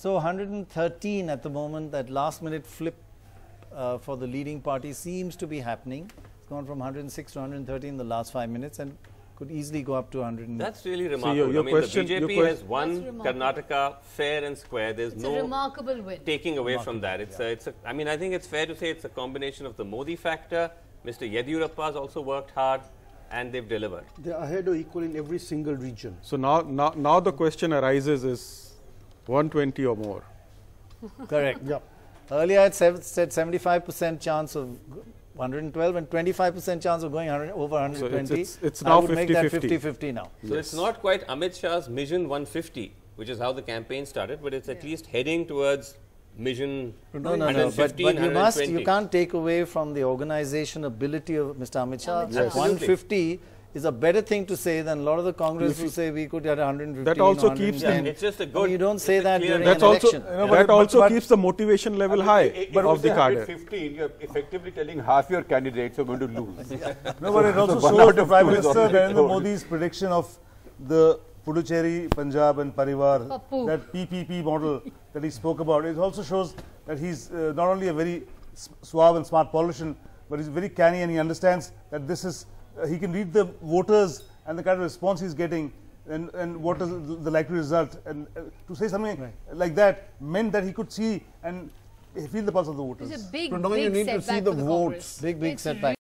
So 113 at the moment, that last minute flip for the leading party seems to be happening. It's gone from 106 to 113 in the last 5 minutes and could easily go up to 100. That's really remarkable. So your I mean, question, the BJP has won Karnataka fair and square. There's it's no remarkable win. Taking away from that. It's, I mean, I think it's fair to say it's a combination of the Modi factor. Mr. Yeddyurappa has also worked hard, and they've delivered. They're ahead or equal in every single region. So now the question arises is 120 or more. Correct. Yeah. Earlier I said 75% chance of 112 and 25% chance of going over 120. So it's now 50-50 now. So yes. It's not quite Amit Shah's Mission 150, which is how the campaign started, but it's at least heading towards Mission 115, but you must, you can't take away from the organization ability of Mr. Amit Shah. Yes. 150 is a better thing to say than a lot of the Congress who say we could get 150. That also keeps them. It's just a good. You don't say that during an election. That also keeps the motivation level high of the cadre. 115, you're effectively telling half your candidates are going to lose. No, but it also shows the Prime Minister Narendra Modi's prediction of the Puducherry, Punjab, and Parivar, that PPP model that he spoke about. It also shows that he's not only a very suave and smart politician, but he's very canny and he understands that this is, he can read the voters and the kind of response he's getting and what is the likely result. And to say something like that meant that he could see and feel the pulse of the voters. It's a big, big setback for the Congress. Big setback.